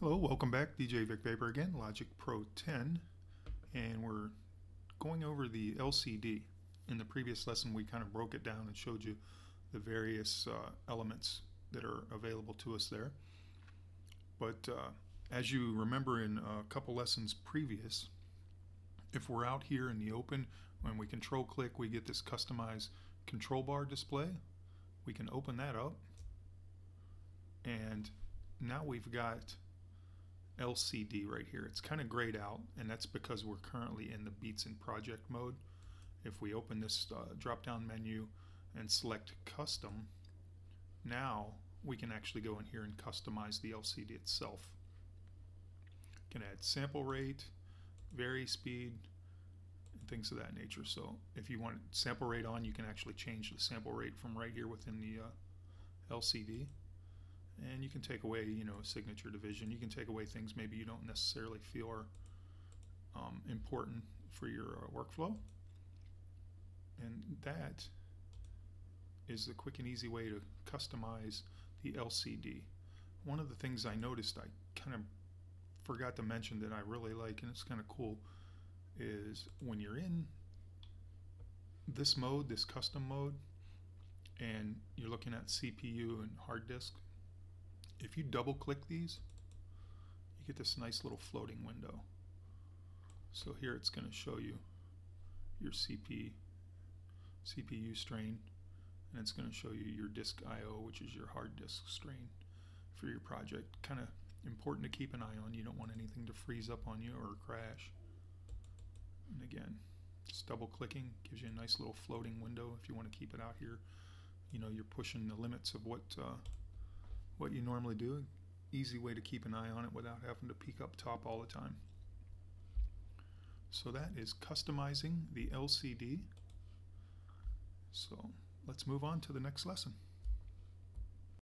Hello, welcome back. DJ Vic Vapor again, Logic Pro 10, and we're going over the LCD. In the previous lesson we kind of broke it down and showed you the various elements that are available to us there. But as you remember in a couple lessons previous, if we're out here in the open, when we control click we get this customized control bar display. We can open that up, and now we've got LCD right here. It's kind of grayed out, and that's because we're currently in the Beats and Project mode. If we open this drop-down menu and select Custom, now we can actually go in here and customize the LCD itself. You can add sample rate, vary speed, and things of that nature. So if you want sample rate on, you can actually change the sample rate from right here within the LCD. And you can take away, you know, signature division. You can take away things maybe you don't necessarily feel are important for your workflow. And that is the quick and easy way to customize the LCD. One of the things I noticed I kind of forgot to mention that I really like, and it's kind of cool, is when you're in this mode, this custom mode, and you're looking at CPU and hard disk, if you double click these, you get this nice little floating window. So here it's going to show you your CPU strain, and it's going to show you your disk IO, which is your hard disk strain for your project. Kind of important to keep an eye on. You don't want anything to freeze up on you or crash. And again, just double clicking gives you a nice little floating window if you want to keep it out here. You know, you're pushing the limits of what you normally do. Easy way to keep an eye on it without having to peek up top all the time. So that is customizing the LCD. So let's move on to the next lesson.